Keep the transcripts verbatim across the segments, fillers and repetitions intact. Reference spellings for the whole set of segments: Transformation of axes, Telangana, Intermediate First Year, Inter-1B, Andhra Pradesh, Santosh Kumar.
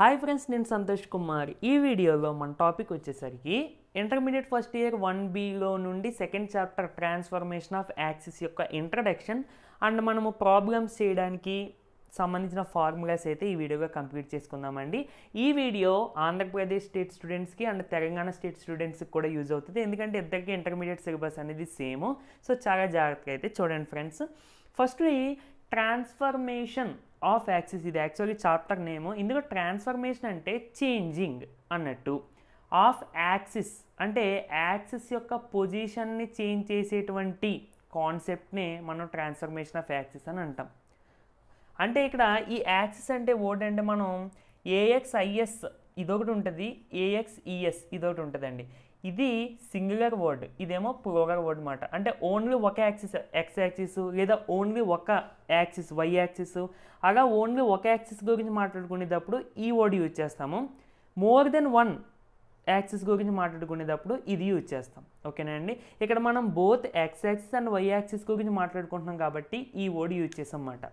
Hi friends, I am Santosh Kumar. In this video, we will talk about Intermediate First Year one B lo nundi second chapter Transformation of Axes yokka introduction and manamu problems cheyadaniki sambandhinchina formulas aithe ee video ga complete chesukundamandi. Ee video Andhra Pradesh state students ki and Telangana state students ki kuda use avutundi endukante iddariki intermediate syllabus anedi same. So chaga jagrattha aithe chudandi friends. Firstly transformation of axis is actually chapter name. In the transformation ante changing annattu. Of axis ante axis yokka position ni change chesetuvanti concept ne manu transformation of axis ani antam. Ante ikkada ee axis ante what ante manu ax is idokati untadi ax es idokati untadandi. Idi singular word idemo plural word mata ante only one axis x axis leda only one axis y axis aga only one axis gurinchi maatladukunedapudu ee word use chestamu. More than one axis gurinchi maatladukunedapudu idi use chestam. Okay na andi ikkada manam both x axis and y axis gurinchi maatladukuntunnam kabatti ee word use chesam mata.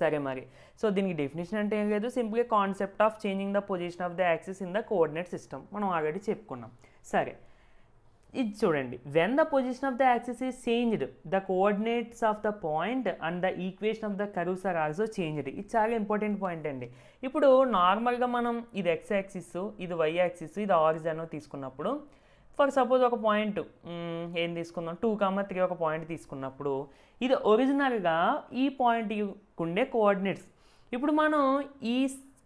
Sorry, Mari. So, the definition is simply a concept of changing the position of the axis in the coordinate system. We have already cheppukonnam. Sorry. It's chudandi. When the position of the axis is changed, the coordinates of the point and the equation of the curves are also changed. It's a very important point. Now, normally, we have x axis, this y axis, this origin. For suppose one point um, two, three one point తీసుకున్నప్పుడు ఇది original గా ఈ point కుండే coordinates ఇప్పుడు మనం ఈ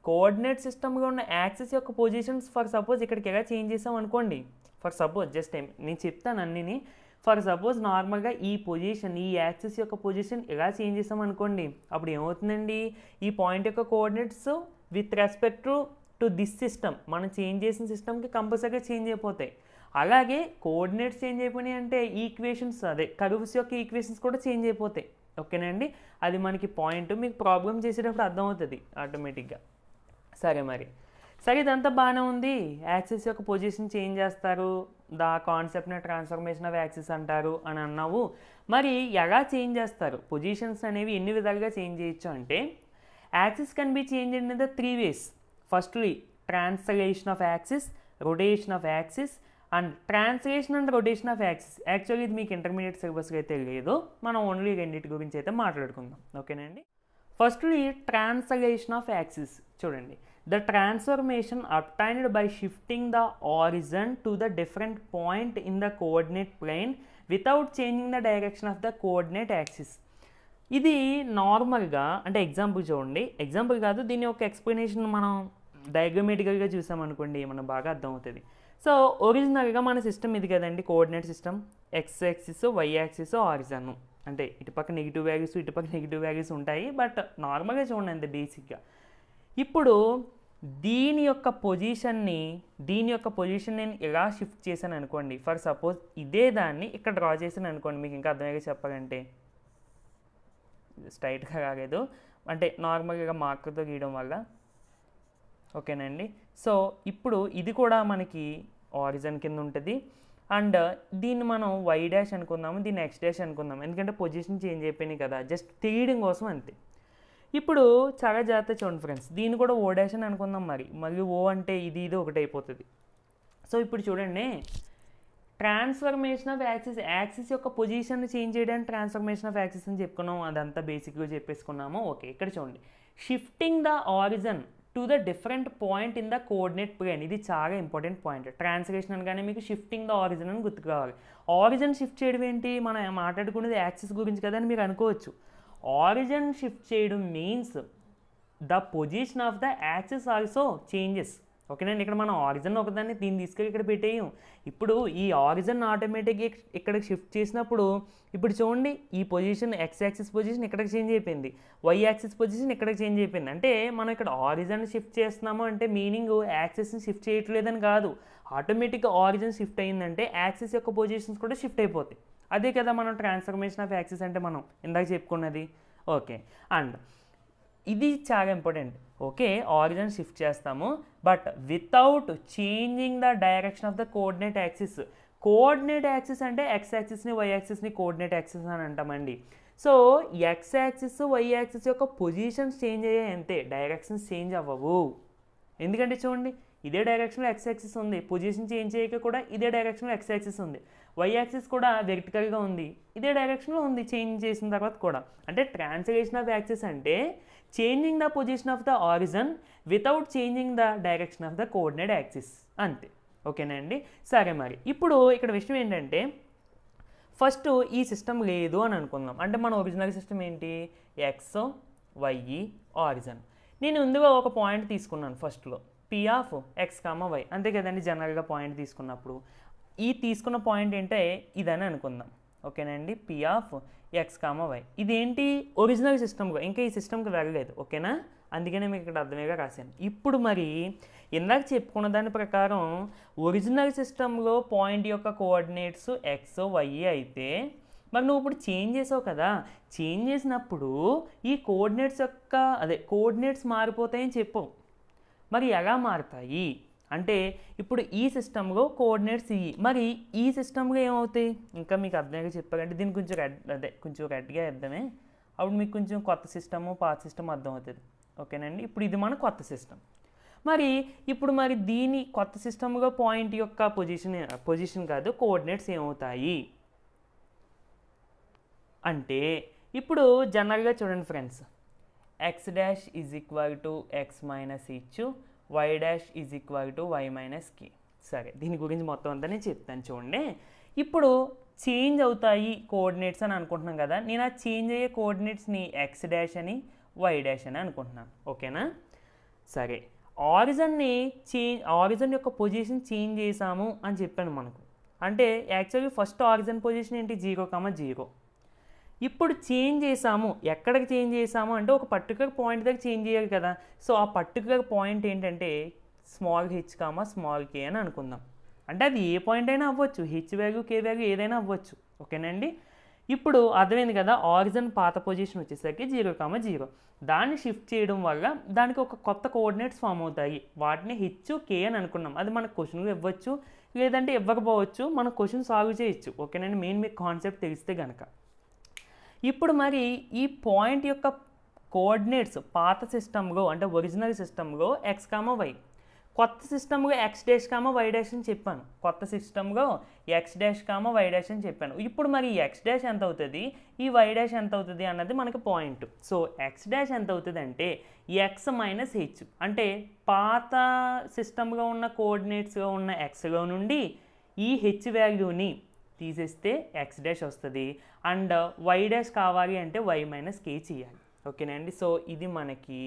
coordinate system లో ఉన్న axis యొక్క పొజిషన్స్ ఫర్ సపోజ్ ఇక్కడికి ఎలా చేంజ్ చేసాం అనుకోండి ఫర్ సపోజ్ జస్ట్ నేను చెప్తాను అన్నిని ఫర్ సపోజ్ నార్మల్ గా ఈ పొజిషన్ ఈ యాక్సిస్ యొక్క పొజిషన్ ఎలా చేంజ్ చేసాం అనుకోండి అప్పుడు ఏమవుతుందండి ఈ పాయింట్ యొక్క coordinates with respect to to this system మనం చేంజ్ చేసిన సిస్టమ్ కి కంపల్సరీగా చేంజ్ అయిపోతాయి. అలాగే కోఆర్డినేట్స్ చేంజ్ అయిపోయినాయి అంటే ఈక్వేషన్స్ అదే కర్వ్స్ యొక్క ఈక్వేషన్స్ కూడా చేంజ్ అయిపోతాయి. ఓకేనండి, అది మనకి పాయింట్ మీకు ప్రాబ్లం చేసేటప్పుడు అర్థమవుతుంది ఆటోమేటిక్గా. సరే మరి, సరే ఇదంతా బాగానే ఉంది. యాక్సిస్ యొక్క పొజిషన్ చేంజ్ చేస్తారు, దా కాన్సెప్ట్ని ట్రాన్స్ఫర్మేషన్ ఆఫ్ యాక్సిస్ అంటారు అని అన్నావు. మరి ఎలా చేంజ్ చేస్తారు? పొజిషన్స్ అనేవి ఎన్ని విధాలుగా చేంజ్ చేయొచ్చు అంటే axis can be change in the three ways. Firstly translation of axis, rotation of axis and translation and rotation of axis. Actually ఇది మీకు ఇంటర్మీడియట్ సిలబస్కి అయితే లేదు, మనం ఓన్లీ రెండింటి గురించి అయితే మాట్లాడుకుందాం. ఓకేనండి, ఫస్ట్లీ ట్రాన్స్లేషన్ ఆఫ్ యాక్సిస్. చూడండి, the transformation obtained by shifting the origin to the different point in the coordinate plane without changing the direction of the coordinate axis. ఇది నార్మల్గా అంటే ఎగ్జాంపుల్ చూడండి, ఎగ్జాంపుల్ కాదు దీని యొక్క ఎక్స్ప్లెనేషన్ మనం డయాగ్రమాటికల్గా చూసామనుకోండి ఏమన్నా బాగా అర్థమవుతుంది. సో ఒరిజినల్గా మన సిస్టమ్ ఇది కదండి coordinate system, X axis why axis origin అంటే ఇటుపక్క నెగిటివ్ వాల్యూస్ ఇటుపక్క నెగిటివ్ వాల్యూస్ ఉంటాయి, బట్ నార్మల్గా చూడండి అంత బేసిక్గా. ఇప్పుడు దీని యొక్క పొజిషన్ని దీని యొక్క పొజిషన్ నేను ఎలా షిఫ్ట్ చేశాను అనుకోండి, ఫర్ సపోజ్ ఇదే దాన్ని ఇక్కడ డ్రా చేశాను అనుకోండి, మీకు ఇంకా అర్థమయ్యేగా చెప్పాలంటే స్ట్రైట్గా కాలేదు అంటే నార్మల్గా మార్కుతో గీయడం వల్ల. ఓకేనండి, సో ఇప్పుడు ఇది కూడా మనకి ఆరిజన్ కింద ఉంటుంది అండ్ దీన్ని మనం వై డాష్ అనుకుందాము, దీన్ని ఎక్స్ డాష్ అనుకుందాం, ఎందుకంటే పొజిషన్ చేంజ్ అయిపోయినాయి కదా జస్ట్ తీయడం కోసం అంతే. ఇప్పుడు చాలా జాగ్రత్త చూడండి ఫ్రెండ్స్, దీన్ని కూడా ఓ డాష్ అని అనుకుందాం. మరి మళ్ళీ ఓ అంటే ఇది ఇది ఒకటి అయిపోతుంది. సో ఇప్పుడు చూడండి, ట్రాన్స్ఫర్మేషన్ ఆఫ్ యాక్సిస్ యాక్సిస్ యొక్క పొజిషన్ చేంజ్ చేయడానికి ట్రాన్స్ఫర్మేషన్ ఆఫ్ యాక్సిస్ అని చెప్పుకున్నాం, అదంతా బేసిక్గా చెప్పేసుకున్నాము. ఓకే, ఇక్కడ చూడండి shifting the origin to the different point in the coordinate plane. ఇది చాలా ఇంపార్టెంట్ పాయింట్. ట్రాన్స్లేషన్ అనగానే మీకు షిఫ్టింగ్ ద ఆరిజిన్ అని గుర్తు కావాలి. ఆరిజిన్ షిఫ్ట్ చేయడం ఏంటి, మనం మాట్లాడుకునేది యాక్సిస్ గురించి కదా అని మీరు అనుకోవచ్చు. ఆరిజిన్ షిఫ్ట్ చేయడం means the position of the axis also changes. ఓకేనండి, ఇక్కడ మనం ఆరిజిన్ ఒకదాన్ని దీన్ని తీసుకెళ్ళి ఇక్కడ పెట్టేయం. ఇప్పుడు ఈ ఆరిజిన్ ఆటోమేటిక్గా ఇక్కడ షిఫ్ట్ చేసినప్పుడు ఇప్పుడు చూడండి ఈ పొజిషన్ ఎక్స్ యాక్సిస్ పొజిషన్ ఇక్కడికి చేంజ్ అయిపోయింది, వై యాక్సిస్ పొజిషన్ ఇక్కడికి చేంజ్ అయిపోయింది. అంటే మనం ఇక్కడ ఆరిజిన్ షిఫ్ట్ చేస్తున్నాము అంటే మీనింగ్ యాక్సిస్ని షిఫ్ట్ చేయట్లేదని కాదు, ఆటోమేటిక్గా ఆరిజిన్ షిఫ్ట్ అయిందంటే యాక్సిస్ యొక్క పొజిషన్స్ కూడా షిఫ్ట్ అయిపోతాయి. అదే కదా మనం ట్రాన్స్ఫర్మేషన్ ఆఫ్ యాక్సిస్ అంటే మనం ఇందాక చెప్పుకున్నది. ఓకే, అండ్ ఇది చాలా ఇంపార్టెంట్. ఓకే, ఆరిజిన్ షిఫ్ట్ చేస్తాము but without changing the direction of the coordinate axis. Coordinate axis అంటే ఎక్స్ యాక్సిస్ని వై యాక్సిస్ని కోఆర్డినేట్ యాక్సిస్ అని అంటామండి. So X axis why axis యొక్క పొజిషన్స్ చేంజ్ అయ్యాయి అంతే, డైరెక్షన్స్ చేంజ్ అవ్వవు. ఎందుకంటే చూడండి ఇదే డైరెక్షన్ లో x యాక్సిస్ ఉంది పొజిషన్ చేంజ్ చేయక కూడా ఇదే డైరెక్షన్ లో x యాక్సిస్ ఉంది y యాక్సిస్ కూడా వర్టికల్ గా ఉంది ఇదే డైరెక్షన్ లో ఉంది చేంజ్ చేసిన తర్వాత కూడా అంటే ట్రాన్స్లేషన్ ఆఫ్ యాక్సిస్ అంటే changing the position of the origin without changing the direction of the coordinate axis అంతే ఓకేనా అండి సరే మరి ఇప్పుడు ఇక్కడ విషయం ఏంటంటే ఫస్ట్ ఈ సిస్టం లేదు అని అనుకుందాం అంటే మన ఒరిజినల్ సిస్టం ఏంటి x y origin నేను ముందుగా ఒక పాయింట్ తీసుకున్నాను ఫస్ట్ లో p of x, y అంతే కదండి జనరల్ గా పాయింట్ తీసుకున్నప్పుడు ఈ తీసుకున్న పాయింట్ ఏంటే ఇదని అనుకుందాం ఓకేనండి p of x, y ఇదేంటి ఒరిజినల్ సిస్టమ్ గా ఇంకా ఈ సిస్టమ్ కి వెళ్ళలేదు ఓకేనా అందుకనే మీకు ఇక్కడ అర్థమేగా రాశాను ఇప్పుడు మరి ఇందాక చెప్పుకున్న దాని ప్రకారం ఒరిజినల్ సిస్టమ్ లో పాయింట్ యొక్క కోఆర్డినేట్స్ x, y అయితే మరి నువ్వు ఇప్పుడు చేంజ్ చేసావు కదా చేంజ్ చేసినప్పుడు ఈ కోఆర్డినేట్స్ యొక్క అదే కోఆర్డినేట్స్ మారిపోతాయని చెప్పు మరి ఎలా మారుతాయి అంటే ఇప్పుడు ఈ సిస్టంలో కోఆర్డినేట్స్ ఇవి మరి ఈ సిస్టంలో ఏమవుతాయి ఇంకా మీకు అర్థంగా చెప్పాలంటే దీని కొంచెం అదే కొంచెం గట్టిగా అర్థమే అప్పుడు మీకు కొంచెం కొత్త సిస్టము పాత సిస్టమ్ అర్థమవుతుంది ఓకేనండి ఇప్పుడు ఇది మన కొత్త సిస్టమ్ మరి ఇప్పుడు మరి దీని కొత్త సిస్టంలో పాయింట్ యొక్క పొజిషన్ పొజిషన్ కాదు కోఆర్డినేట్స్ ఏమవుతాయి అంటే ఇప్పుడు జనరల్గా చూడండి friends x dash is equal to x minus h y dash is equal to y minus k సరే దీని గురించి మొత్తం అంతా నేను చెప్తాను చూడండి ఇప్పుడు చేంజ్ అవుతాయి కోఆర్డినేట్స్ అని అనుకుంటున్నాం కదా నేను ఆ చేంజ్ అయ్యే కోఆర్డినేట్స్ని x dash అని y dash అని అనుకుంటున్నాను ఓకేనా సరే ఆరిజన్ని చేంజ్ ఆరిజన్ యొక్క పొజిషన్ చేంజ్ చేసాము అని చెప్పాను మనకు అంటే యాక్చువల్లీ ఫస్ట్ ఆరిజన్ పొజిషన్ ఏంటి జీరో కామ జీరో ఇప్పుడు చేంజ్ చేసాము ఎక్కడికి చేంజ్ చేసాము అంటే ఒక పర్టికులర్ పాయింట్ దగ్గర చేంజ్ చేయాలి కదా సో ఆ పర్టికులర్ పాయింట్ ఏంటంటే స్మాల్ హెచ్ కామా స్మాల్ కే అని అనుకుందాం అంటే అది ఏ పాయింట్ అయినా అవ్వచ్చు హెచ్ వాల్యూ కే వాల్యూ ఏదైనా అవ్వచ్చు ఓకేనండి ఇప్పుడు అర్థమైంది కదా ఆరిజిన్ పాత పొజిషన్ వచ్చేసరికి జీరో కామా జీరో దాన్ని షిఫ్ట్ చేయడం వల్ల దానికి ఒక కొత్త కోఆర్డినేట్స్ ఫామ్ అవుతాయి వాటిని హెచ్ కే అని అనుకున్నాం అది మనకు క్వశ్చన్లు ఇవ్వచ్చు లేదంటే ఇవ్వకపోవచ్చు మన క్వశ్చన్ సాల్వ్ చేయొచ్చు ఓకేనండి మెయిన్ మీకు కాన్సెప్ట్ తెలిస్తే కనుక ఇప్పుడు మరి ఈ పాయింట్ యొక్క కోఆర్డినేట్స్ పాత సిస్టమ్లో అంటే ఒరిజినల్ సిస్టమ్లో x, y కొత్త సిస్టమ్లో x dash comma y dash అని చెప్పాను కొత్త సిస్టమ్లో x dash comma y dash అని చెప్పాను ఇప్పుడు మరి x డాష్ ఎంత అవుతుంది ఈ y డాష్ ఎంత అవుతుంది అన్నది మనకి పాయింట్ సో x డాష్ ఎంత అవుతుంది అంటే x మైనస్ h అంటే పాత సిస్టమ్లో ఉన్న కోఆర్డినేట్స్లో ఉన్న xలో నుండి ఈ h వాల్యూని తీసేస్తే x డాష్ వస్తుంది అండ్ y డాష్ కావాలి అంటే y మైనస్ k చేయాలి ఓకేనండి సో ఇది మనకి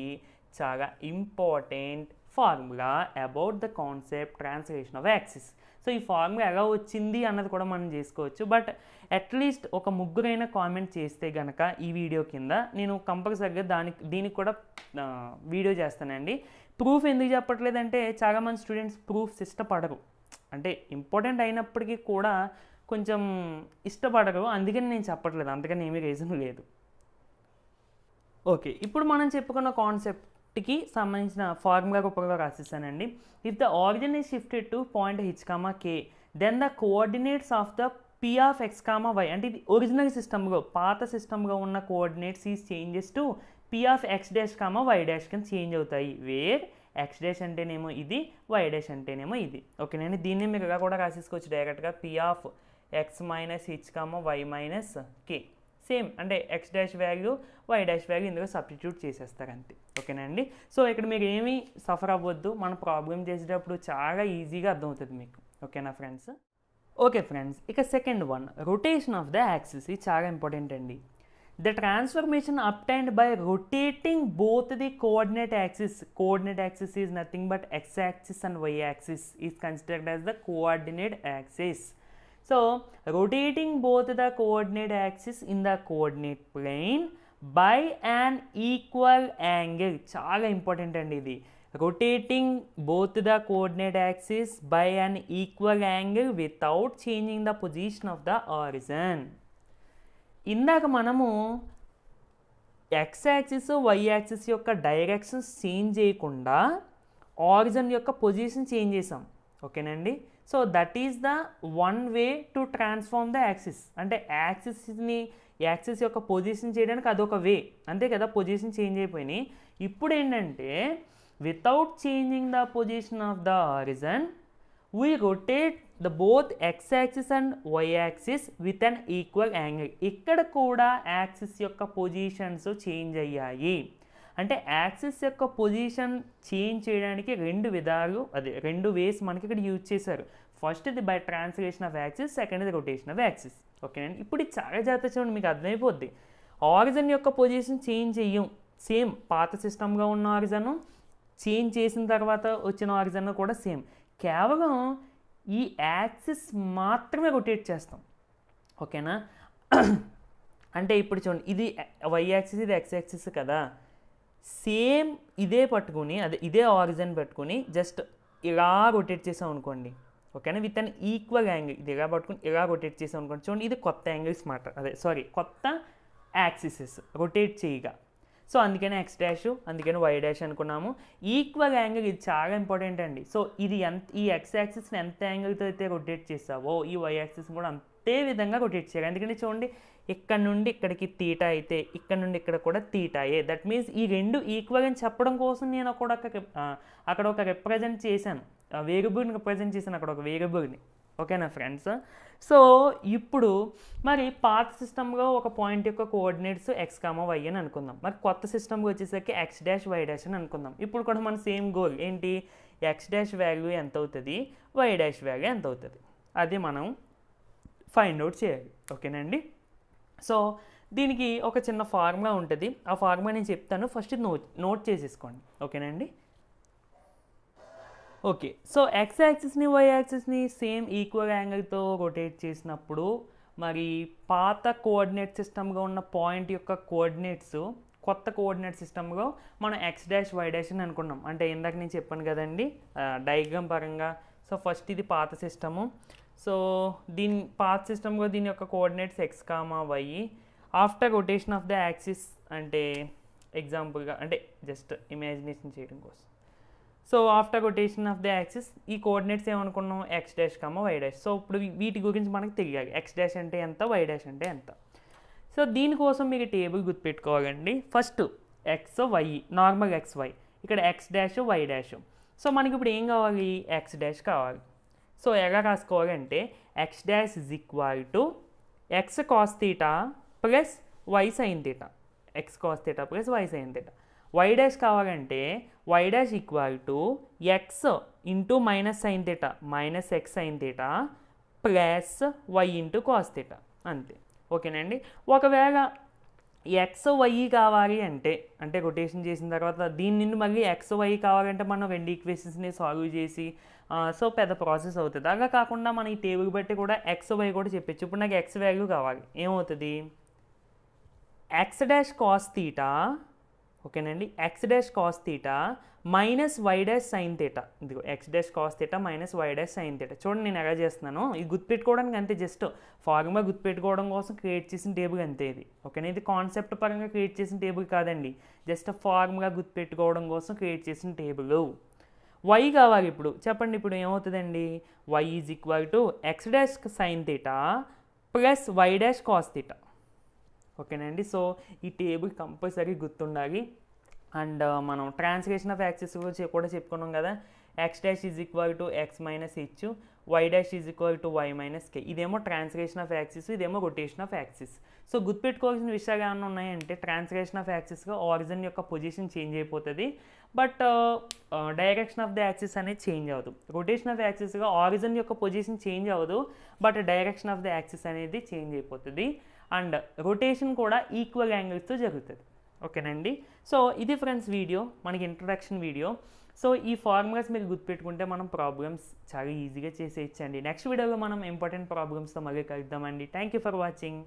చాలా important formula about the concept translation of axis so ఈ ఫార్ములా ఎలా వచ్చింది అన్నది కూడా మనం చేసుకోవచ్చు బట్ అట్లీస్ట్ ఒక ముగ్గురైనా కామెంట్ చేస్తే కనుక ఈ వీడియో కింద నేను కంపల్సరిగా దానికి దీనికి కూడా వీడియో చేస్తానండి ప్రూఫ్ ఎందుకు చెప్పట్లేదంటే చాలామంది స్టూడెంట్స్ ప్రూఫ్స్ ఇష్టపడరు అంటే ఇంపార్టెంట్ అయినప్పటికీ కూడా కొంచెం ఇష్టపడరు అందుకని నేను చెప్పట్లేదు అందుకని ఏమీ రీజన్ లేదు ఓకే ఇప్పుడు మనం చెప్పుకున్న కాన్సెప్ట్కి సంబంధించిన ఫార్ములా రూపంలో రాసిస్తానండి if the origin is shifted to point H comma K then the coordinates of the P of X comma Y అంటే ఇది ఒరిజినల్ సిస్టమ్లో పాత సిస్టమ్గా ఉన్న coordinates is changes to P of X dash comma why dash కింద change అవుతాయి where X dash అంటేనేమో ఇది వై డాష్ అంటేనేమో ఇది ఓకేనండి దీన్ని మీకు ఇలా కూడా రాసేసుకోవచ్చు డైరెక్ట్గా P of x minus h comma y minus k same అంటే x dash value y dash value ఇందులో సబ్స్టిట్యూట్ చేసేస్తారు అంతే ఓకేనండి సో ఇక్కడ మీరు ఏమీ సఫర్ అవ్వద్దు మన ప్రాబ్లం చేసేటప్పుడు చాలా ఈజీగా అర్థమవుతుంది మీకు ఓకేనా ఫ్రెండ్స్ ఓకే ఫ్రెండ్స్ ఇక second one rotation of the axis ఇది చాలా ఇంపార్టెంట్ అండి the transformation obtained by rotating both the coordinate axis coordinate axis is nothing but X axis and why axis is considered as the coordinate axis So, rotating both the coordinate axes in the coordinate plane by an equal angle. Chala important and idi. Rotating both the coordinate axes by an equal angle without changing the position of the origin. Indaka manamu x axis, y axis yokka directions change cheyakunda origin yokka position change chesam. Okenandi. So that is the one way to transform the axis అంటే యాక్సిస్ని axis యొక్క position చేయడానికి అదొక వే అంతే కదా position change అయిపోయినాయి ఇప్పుడు ఏంటంటే without changing the position of the horizon, we rotate the both x axis and y axis with an equal angle. Ikkada kuda axis yokka positions change ayyayi. అంటే axis యొక్క position change చేయడానికి రెండు విధాలు అదే రెండు వేస్ మనకి ఇక్కడ యూజ్ చేశారు. ఫస్ట్ ఇది by translation of axis, second ఇది రొటేషన్ ఆఫ్ యాక్సిస్. ఓకేనండి, ఇప్పుడు ఇది చాలా జాగ్రత్త చూడండి, మీకు అర్థమైపోద్ది. ఆరిజన్ యొక్క పొజిషన్ చేంజ్ చేయం, సేమ్ పాత సిస్టమ్గా ఉన్న ఆరిజన్ చేంజ్ చేసిన తర్వాత వచ్చిన ఆరిజన్ కూడా సేమ్. కేవలం ఈ యాక్సిస్ మాత్రమే రొటేట్ చేస్తాం. ఓకేనా, అంటే ఇప్పుడు చూడండి, ఇది వై యాక్సిస్, ఇది ఎక్స్ యాక్సిస్ కదా. సేమ్ ఇదే పట్టుకుని అదే ఇదే ఆరిజిన్ పెట్టుకుని జస్ట్ ఇలా రొటేట్ చేసాం అనుకోండి. ఓకేనా, విత్ అన్ ఈక్వల్ యాంగిల్ ఇది ఇలా పట్టుకుని ఇలా రొటేట్ చేసాం అనుకోండి. చూడండి, ఇది కొత్త యాంగిల్స్ మాట, అదే సారీ కొత్త యాక్సిసెస్ రొటేట్ చేయగా. సో అందుకని ఎక్స్ డాష్, అందుకని వై డాష్ అనుకున్నాము. ఈక్వల్ యాంగిల్ ఇది చాలా ఇంపార్టెంట్ అండి. సో ఇది ఎంత, ఈ ఎక్స్ యాక్సిస్ని ఎంత యాంగిల్తో అయితే రొటేట్ చేసావో ఈ వై యాక్సిస్ కూడా అంతే విధంగా రొటేట్ చేయాలి. అందుకని చూడండి, ఇక్కడ నుండి ఇక్కడికి తీటా అయితే ఇక్కడ నుండి ఇక్కడ కూడా తీటాయే. దట్ మీన్స్ ఈ రెండు ఈక్వల్ అని చెప్పడం కోసం నేను అక్కడ అక్కడ ఒక రిప్రజెంట్ చేశాను, వేరియబుల్ని రిప్రజెంట్ చేశాను, అక్కడ ఒక వేరియబుల్ని. ఓకేనా ఫ్రెండ్స్, సో ఇప్పుడు మరి పాత సిస్టమ్లో ఒక పాయింట్ యొక్క కోఆర్డినేట్స్ ఎక్స్ కామా వై అని అనుకుందాం. మరి కొత్త సిస్టమ్కి వచ్చేసరికి ఎక్స్ డాష్ వై డాష్ అని అనుకుందాం. ఇప్పుడు కూడా మన సేమ్ గోల్ ఏంటి, ఎక్స్ డాష్ వాల్యూ ఎంత అవుతుంది, వై డాష్ వాల్యూ ఎంత అవుతుంది, అది మనం ఫైండ్ అవుట్ చేయాలి. ఓకేనండి, సో దీనికి ఒక చిన్న ఫార్ములా ఉంటుంది, ఆ ఫార్ములా నేను చెప్తాను, ఫస్ట్ నోట్ నోట్ చేసేసుకోండి. ఓకేనండి, ఓకే. సో ఎక్స్ యాక్సిస్ని వై యాక్సిస్ని సేమ్ ఈక్వల్ యాంగిల్తో రొటేట్ చేసినప్పుడు మరి పాత కోఆర్డినేట్ సిస్టమ్గా ఉన్న పాయింట్ యొక్క కోఆర్డినేట్స్ కొత్త కోఆర్డినేట్ సిస్టమ్లో మనం ఎక్స్ డాష్ వై డాష్ అని అనుకున్నాం. అంటే ఇందాక నేను చెప్పాను కదండి డయాగ్రామ్ పరంగా. సో ఫస్ట్ ఇది పాత సిస్టము. సో దీని పాత సిస్టమ్లో దీని యొక్క coordinates X comma why. After rotation of the axis అంటే ఎగ్జాంపుల్గా అంటే జస్ట్ ఇమాజినేషన్ చేయడం కోసం. So after rotation of the axis ఈ కోఆర్డినేట్స్ ఏమనుకున్నాం, X dash comma why dash. So ఇప్పుడు వీటి గురించి మనకు తెలియాలి, ఎక్స్ డాష్ అంటే ఎంత, వై డాష్ అంటే ఎంత. సో దీనికోసం మీకు టేబుల్ గుర్తుపెట్టుకోవాలండి. First X why, normal X why, ఇక్కడ X dash why dash. So మనకి ఇప్పుడు ఏం కావాలి, ఎక్స్ డాష్ కావాలి. సో ఎలా రాసుకోవాలంటే X dash is equal to X cos theta plus why sign theta, X cos theta plus why sign theta. Why dash కావాలంటే why dash equal to X into minus sign theta, minus x sine theta plus why into cos theta, అంతే. ఓకేనండి, ఒకవేళ X why కావాలి అంటే అంటే rotation చేసిన తర్వాత దీని నుండి మళ్ళీ ఎక్స్ వై కావాలంటే మనం రెండు ఈక్వేషన్స్ని సాల్వ్ చేసి సో పెద్ద ప్రాసెస్ అవుతుంది. అలా కాకుండా మనం ఈ టేబుల్ బట్టి కూడా ఎక్స్ వై కూడా చెప్పచ్చు. ఇప్పుడు నాకు ఎక్స్ వాల్యూ కావాలి, ఏమవుతుంది ఎక్స్ డాష్ కాస్ తీటా. ఓకేనండి, X dash cos theta minus why dash sign theta. ఇదిగో X dash cos theta minus why dash sign theta. చూడండి నేను ఎలా చేస్తున్నాను, ఇది గుర్తుపెట్టుకోవడానికి అంతే, జస్ట్ ఫార్ములా గుర్తుపెట్టుకోవడం కోసం క్రియేట్ చేసిన టేబుల్ అంతే ఇది. ఓకేనా, ఇది కాన్సెప్ట్ పరంగా క్రియేట్ చేసిన టేబుల్ కాదండి, జస్ట్ ఫార్ములా గుర్తుపెట్టుకోవడం కోసం క్రియేట్ చేసిన టేబుల్. వై కావాలి ఇప్పుడు, చెప్పండి ఇప్పుడు ఏమవుతుందండి, why is equal to X dash sign theta plus why dash cos theta. ఓకేనండి, సో ఈ టేబుల్ కంపల్సరీ గుర్తుండాలి. అండ్ మనం ట్రాన్స్లేషన్ ఆఫ్ యాక్సిస్ కూడా చెప్పుకున్నాం కదా, X dash is equal to X minus H, why dash is equal to why minus కే. ఇదేమో translation of axis, ఇదేమో rotation of axis. So గుర్తుపెట్టుకోవాల్సిన విషయాలు ఏమైనా ఉన్నాయంటే ట్రాన్స్లేషన్ ఆఫ్ యాక్సిస్గా ఆరిజిన్ యొక్క పొజిషన్ చేంజ్ అయిపోతుంది, but direction of the axis అనేది చేంజ్ అవ్వదు. రొటేషన్ ఆఫ్ యాక్సిస్గా ఆరిజిన్ యొక్క పొజిషన్ చేంజ్ అవ్వదు, but direction of the axis అనేది చేంజ్ అయిపోతుంది. అండ్ రొటేషన్ కూడా ఈక్వల్ యాంగిల్స్తో జరుగుతుంది. ఓకేనండి, సో ఇది ఫ్రెండ్స్ వీడియో, మనకి ఇంట్రడక్షన్ వీడియో. సో ఈ ఫార్ములాస్ మీరు గుర్తుపెట్టుకుంటే మనం ప్రాబ్లమ్స్ చాలా ఈజీగా చేసేయచ్చండి. నెక్స్ట్ వీడియోలో మనం ఇంపార్టెంట్ ప్రాబ్లమ్స్తో మళ్ళీ కలుద్దామండి. Thank you for watching.